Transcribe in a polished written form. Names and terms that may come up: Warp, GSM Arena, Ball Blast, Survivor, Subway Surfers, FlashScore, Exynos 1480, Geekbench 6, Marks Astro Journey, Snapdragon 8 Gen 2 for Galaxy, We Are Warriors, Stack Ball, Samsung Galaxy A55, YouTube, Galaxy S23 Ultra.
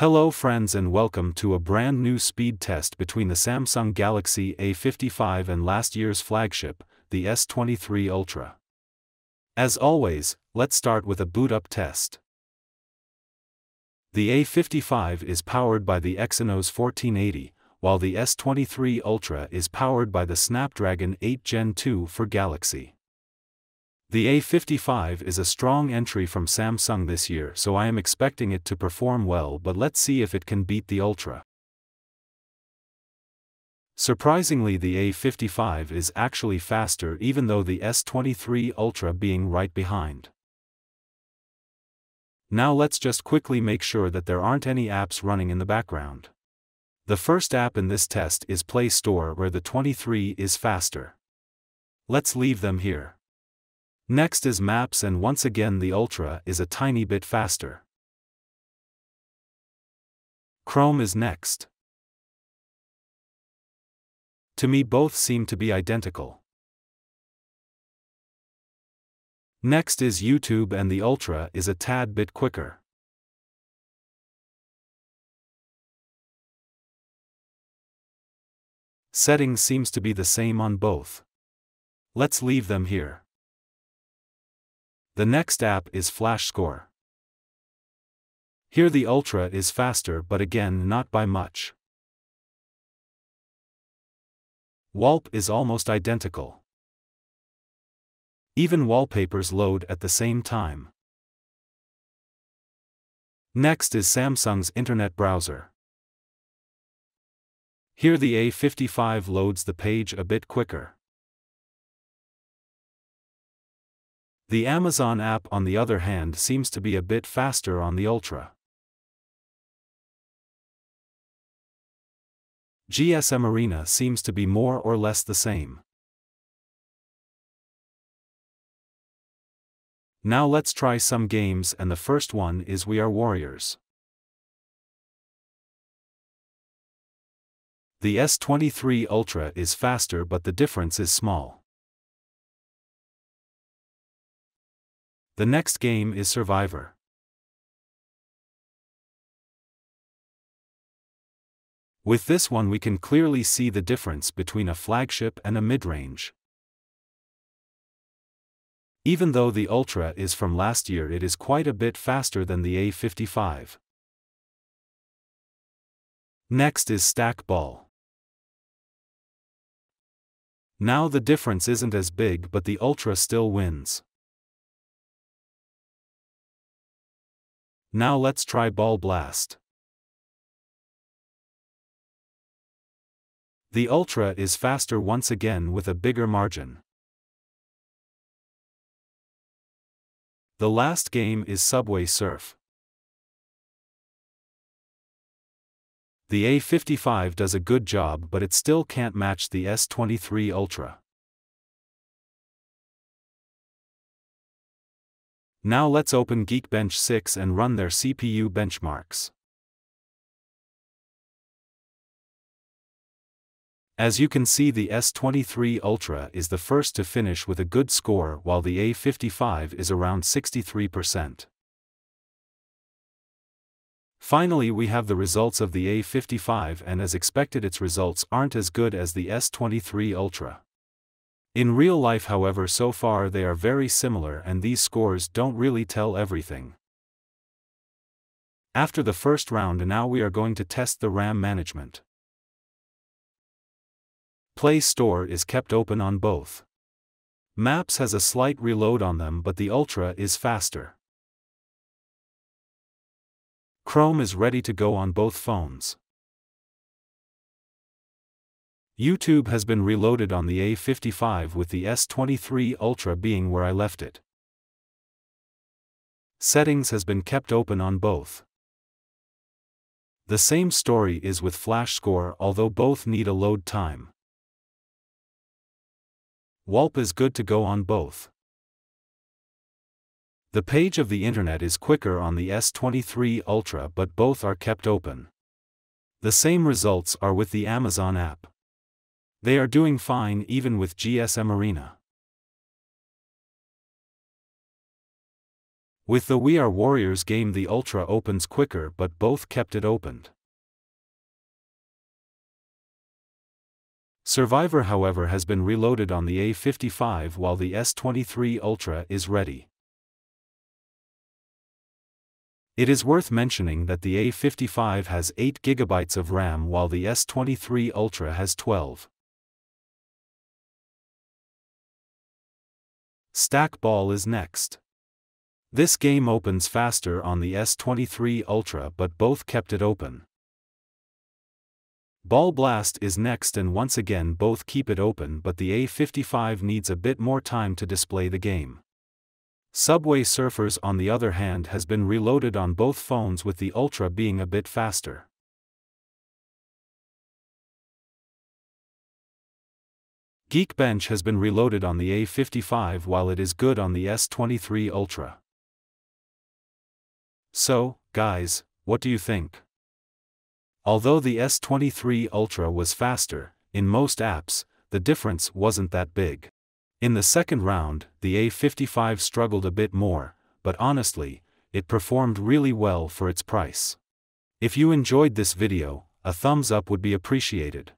Hello friends and welcome to a brand new speed test between the Samsung Galaxy A55 and last year's flagship, the S23 Ultra. As always, let's start with a boot-up test. The A55 is powered by the Exynos 1480, while the S23 Ultra is powered by the Snapdragon 8 Gen 2 for Galaxy. The A55 is a strong entry from Samsung this year, so I am expecting it to perform well, but let's see if it can beat the Ultra. Surprisingly, the A55 is actually faster even though the S23 Ultra being right behind. Now let's just quickly make sure that there aren't any apps running in the background. The first app in this test is Play Store, where the 23 is faster. Let's leave them here. Next is Maps, and once again the Ultra is a tiny bit faster. Chrome is next. To me, both seem to be identical. Next is YouTube, and the Ultra is a tad bit quicker. Settings seems to be the same on both. Let's leave them here. The next app is FlashScore. Here the Ultra is faster, but again not by much. Warp is almost identical. Even wallpapers load at the same time. Next is Samsung's internet browser. Here the A55 loads the page a bit quicker. The Amazon app, on the other hand, seems to be a bit faster on the Ultra. GSM Arena seems to be more or less the same. Now let's try some games, and the first one is We Are Warriors. The S23 Ultra is faster, but the difference is small. The next game is Survivor. With this one we can clearly see the difference between a flagship and a mid-range. Even though the Ultra is from last year, it is quite a bit faster than the A55. Next is Stack Ball. Now the difference isn't as big, but the Ultra still wins. Now let's try Ball Blast. The Ultra is faster once again with a bigger margin. The last game is Subway Surf. The A55 does a good job, but it still can't match the S23 Ultra. Now let's open Geekbench 6 and run their CPU benchmarks. As you can see, the S23 Ultra is the first to finish with a good score, while the A55 is around 63%. Finally, we have the results of the A55, and as expected, its results aren't as good as the S23 Ultra. In real life, however, so far they are very similar, and these scores don't really tell everything. After the first round, now we are going to test the RAM management. Play Store is kept open on both. Maps has a slight reload on them, but the Ultra is faster. Chrome is ready to go on both phones. YouTube has been reloaded on the A55, with the S23 Ultra being where I left it. Settings has been kept open on both. The same story is with FlashScore, although both need a load time. Warp is good to go on both. The page of the internet is quicker on the S23 Ultra, but both are kept open. The same results are with the Amazon app. They are doing fine even with GSM Arena. With the We Are Warriors game, the Ultra opens quicker, but both kept it opened. Survivor, however, has been reloaded on the A55 while the S23 Ultra is ready. It is worth mentioning that the A55 has 8 GB of RAM while the S23 Ultra has 12. Stack Ball is next. This game opens faster on the S23 Ultra, but both kept it open. Ball Blast is next, and once again both keep it open, but the A55 needs a bit more time to display the game. Subway Surfers, on the other hand, has been reloaded on both phones, with the Ultra being a bit faster. Geekbench has been reloaded on the A55 while it is good on the S23 Ultra. So, guys, what do you think? Although the S23 Ultra was faster in most apps, the difference wasn't that big. In the second round, the A55 struggled a bit more, but honestly, it performed really well for its price. If you enjoyed this video, a thumbs up would be appreciated.